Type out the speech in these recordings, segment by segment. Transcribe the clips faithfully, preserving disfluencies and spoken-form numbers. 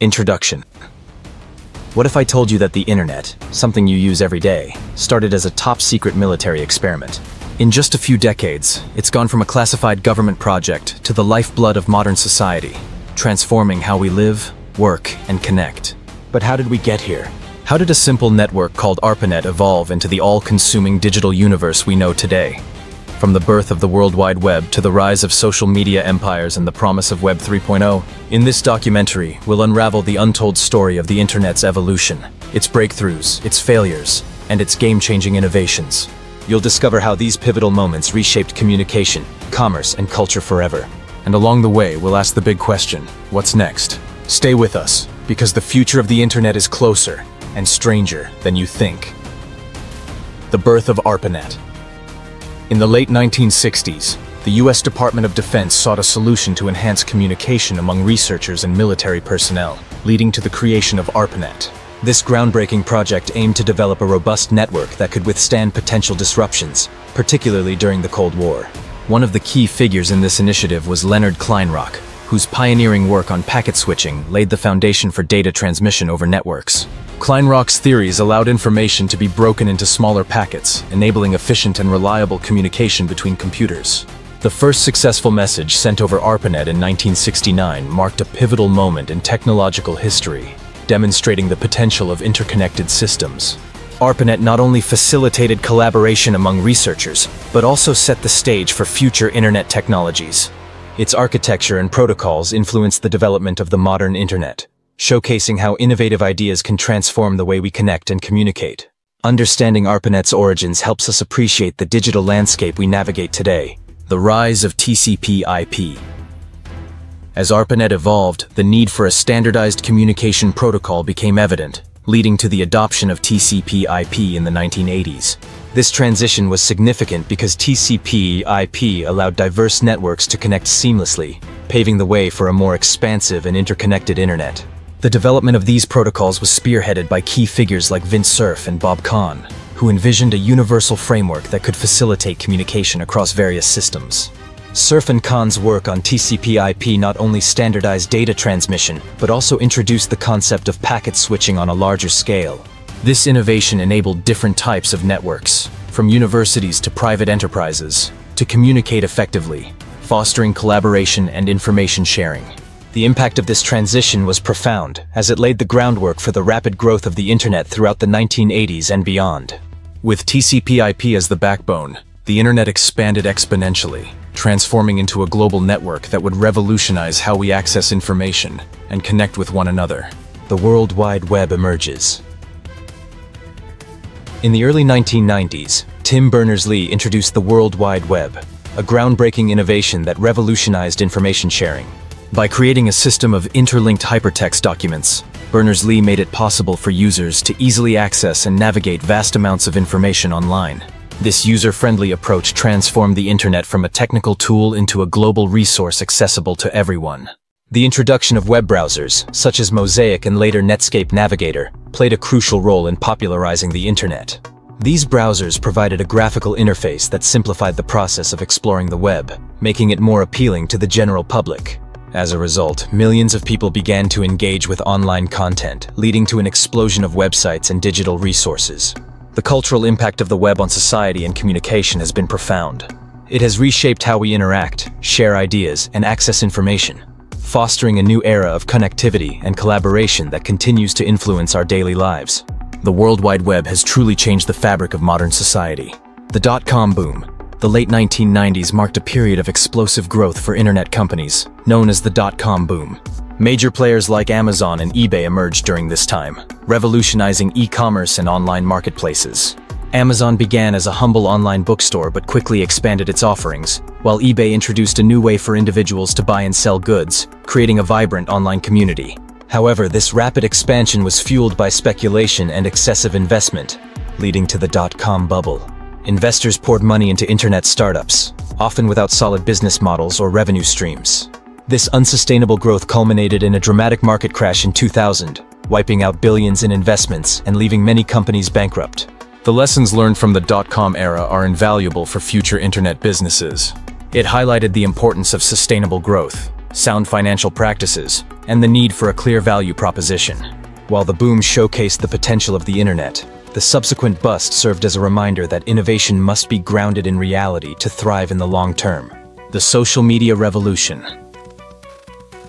Introduction. What if I told you that the internet, something you use every day, started as a top-secret military experiment? In just a few decades, it's gone from a classified government project to the lifeblood of modern society, transforming how we live, work, and connect. But how did we get here? How did a simple network called ARPANET evolve into the all-consuming digital universe we know today? From the birth of the World Wide Web to the rise of social media empires and the promise of Web three point oh, in this documentary, we'll unravel the untold story of the internet's evolution, its breakthroughs, its failures, and its game-changing innovations. You'll discover how these pivotal moments reshaped communication, commerce, and culture forever. And along the way, we'll ask the big question, what's next? Stay with us, because the future of the internet is closer and stranger than you think. The birth of ARPANET. In the late nineteen sixties, the U S Department of Defense sought a solution to enhance communication among researchers and military personnel, leading to the creation of ARPANET. This groundbreaking project aimed to develop a robust network that could withstand potential disruptions, particularly during the Cold War. One of the key figures in this initiative was Leonard Kleinrock, whose pioneering work on packet switching laid the foundation for data transmission over networks. Kleinrock's theories allowed information to be broken into smaller packets, enabling efficient and reliable communication between computers. The first successful message sent over ARPANET in nineteen sixty-nine marked a pivotal moment in technological history, demonstrating the potential of interconnected systems. ARPANET not only facilitated collaboration among researchers, but also set the stage for future internet technologies. Its architecture and protocols influenced the development of the modern internet, showcasing how innovative ideas can transform the way we connect and communicate. Understanding ARPANET's origins helps us appreciate the digital landscape we navigate today, the rise of T C P I P. As ARPANET evolved, the need for a standardized communication protocol became evident, leading to the adoption of T C P I P in the nineteen eighties. This transition was significant because T C P I P allowed diverse networks to connect seamlessly, paving the way for a more expansive and interconnected internet. The development of these protocols was spearheaded by key figures like Vince Cerf and Bob Kahn, who envisioned a universal framework that could facilitate communication across various systems. Cerf and Kahn's work on T C P I P not only standardized data transmission, but also introduced the concept of packet switching on a larger scale. This innovation enabled different types of networks, from universities to private enterprises, to communicate effectively, fostering collaboration and information sharing. The impact of this transition was profound, as it laid the groundwork for the rapid growth of the internet throughout the nineteen eighties and beyond. With T C P I P as the backbone, the internet expanded exponentially, transforming into a global network that would revolutionize how we access information and connect with one another. The World Wide Web emerges. In the early nineteen nineties, Tim Berners-Lee introduced the World Wide Web, a groundbreaking innovation that revolutionized information sharing. By creating a system of interlinked hypertext documents, Berners-Lee made it possible for users to easily access and navigate vast amounts of information online. This user-friendly approach transformed the internet from a technical tool into a global resource accessible to everyone. The introduction of web browsers, such as Mosaic and later Netscape Navigator, played a crucial role in popularizing the internet. These browsers provided a graphical interface that simplified the process of exploring the web, making it more appealing to the general public. As a result, millions of people began to engage with online content, leading to an explosion of websites and digital resources. The cultural impact of the web on society and communication has been profound. It has reshaped how we interact, share ideas, and access information, fostering a new era of connectivity and collaboration that continues to influence our daily lives. The World Wide Web has truly changed the fabric of modern society. The dot-com boom. The late nineteen nineties marked a period of explosive growth for internet companies, known as the dot-com boom. Major players like Amazon and eBay emerged during this time, revolutionizing e-commerce and online marketplaces. Amazon began as a humble online bookstore but quickly expanded its offerings, while eBay introduced a new way for individuals to buy and sell goods, creating a vibrant online community. However, this rapid expansion was fueled by speculation and excessive investment, leading to the dot-com bubble. Investors poured money into internet startups, often without solid business models or revenue streams. This unsustainable growth culminated in a dramatic market crash in two thousand, wiping out billions in investments and leaving many companies bankrupt. The lessons learned from the dot-com era are invaluable for future internet businesses. It highlighted the importance of sustainable growth, sound financial practices, and the need for a clear value proposition. While the boom showcased the potential of the internet, the subsequent bust served as a reminder that innovation must be grounded in reality to thrive in the long term. The social media revolution.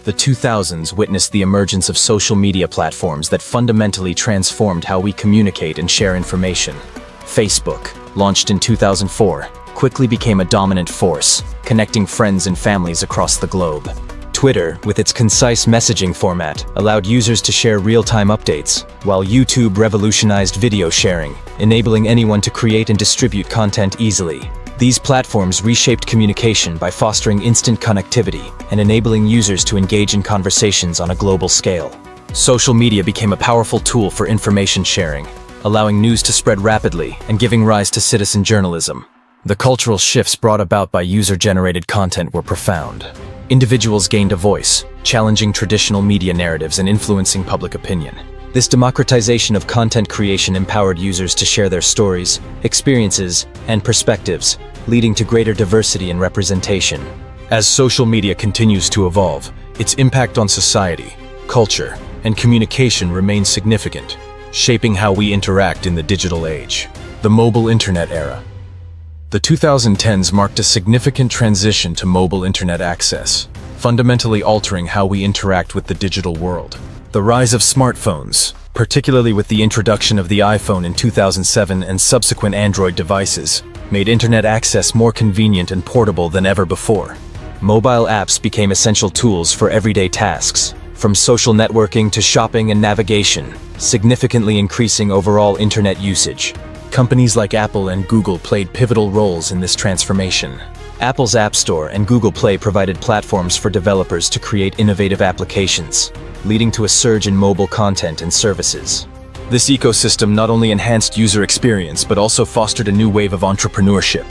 The two thousands witnessed the emergence of social media platforms that fundamentally transformed how we communicate and share information. Facebook, launched in two thousand four, quickly became a dominant force, connecting friends and families across the globe. Twitter, with its concise messaging format, allowed users to share real-time updates, while YouTube revolutionized video sharing, enabling anyone to create and distribute content easily. These platforms reshaped communication by fostering instant connectivity and enabling users to engage in conversations on a global scale. Social media became a powerful tool for information sharing, allowing news to spread rapidly and giving rise to citizen journalism. The cultural shifts brought about by user-generated content were profound. Individuals gained a voice, challenging traditional media narratives and influencing public opinion. This democratization of content creation empowered users to share their stories, experiences, and perspectives, leading to greater diversity and representation. As social media continues to evolve, its impact on society, culture, and communication remains significant, shaping how we interact in the digital age. The mobile internet era. The two thousand tens marked a significant transition to mobile internet access, fundamentally altering how we interact with the digital world. The rise of smartphones, particularly with the introduction of the iPhone in two thousand seven and subsequent Android devices, made internet access more convenient and portable than ever before. Mobile apps became essential tools for everyday tasks, from social networking to shopping and navigation, significantly increasing overall internet usage. Companies like Apple and Google played pivotal roles in this transformation. Apple's App Store and Google Play provided platforms for developers to create innovative applications, leading to a surge in mobile content and services. This ecosystem not only enhanced user experience but also fostered a new wave of entrepreneurship.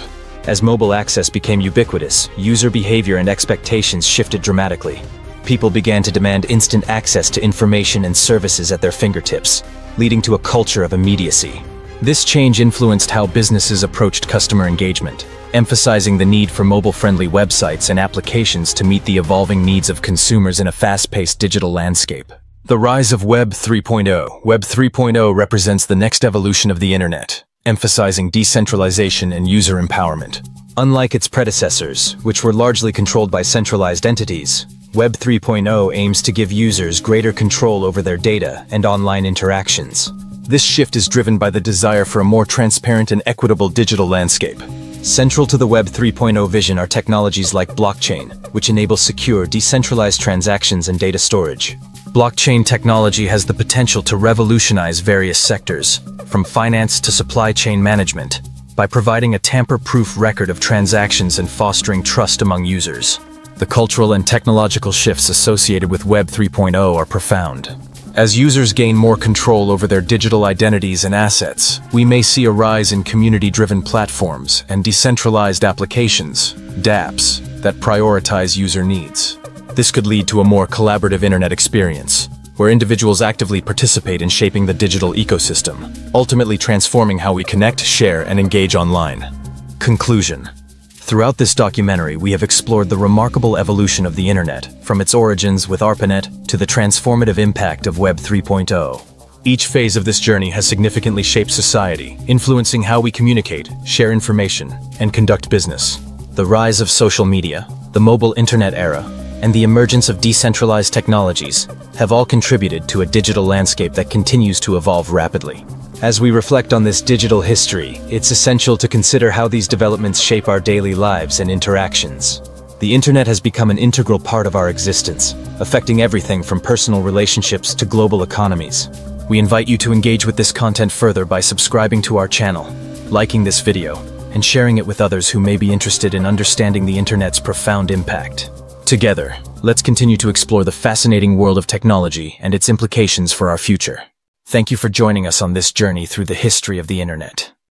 As mobile access became ubiquitous, user behavior and expectations shifted dramatically. People began to demand instant access to information and services at their fingertips, leading to a culture of immediacy. This change influenced how businesses approached customer engagement, emphasizing the need for mobile-friendly websites and applications to meet the evolving needs of consumers in a fast-paced digital landscape. The rise of Web three point oh. Web three point oh represents the next evolution of the internet, emphasizing decentralization and user empowerment. Unlike its predecessors, which were largely controlled by centralized entities, Web three point oh aims to give users greater control over their data and online interactions. This shift is driven by the desire for a more transparent and equitable digital landscape. Central to the Web three point oh vision are technologies like blockchain, which enable secure, decentralized transactions and data storage. Blockchain technology has the potential to revolutionize various sectors, from finance to supply chain management, by providing a tamper-proof record of transactions and fostering trust among users. The cultural and technological shifts associated with Web three point oh are profound. As users gain more control over their digital identities and assets, we may see a rise in community-driven platforms and decentralized applications, dApps, that prioritize user needs. This could lead to a more collaborative internet experience, where individuals actively participate in shaping the digital ecosystem, ultimately transforming how we connect, share, and engage online. Conclusion. Throughout this documentary, we have explored the remarkable evolution of the internet, from its origins with ARPANET to the transformative impact of Web three point oh. Each phase of this journey has significantly shaped society, influencing how we communicate, share information, and conduct business. The rise of social media, the mobile internet era, and the emergence of decentralized technologies have all contributed to a digital landscape that continues to evolve rapidly. As we reflect on this digital history, it's essential to consider how these developments shape our daily lives and interactions. The internet has become an integral part of our existence, affecting everything from personal relationships to global economies. We invite you to engage with this content further by subscribing to our channel, liking this video, and sharing it with others who may be interested in understanding the internet's profound impact. Together, let's continue to explore the fascinating world of technology and its implications for our future. Thank you for joining us on this journey through the history of the internet.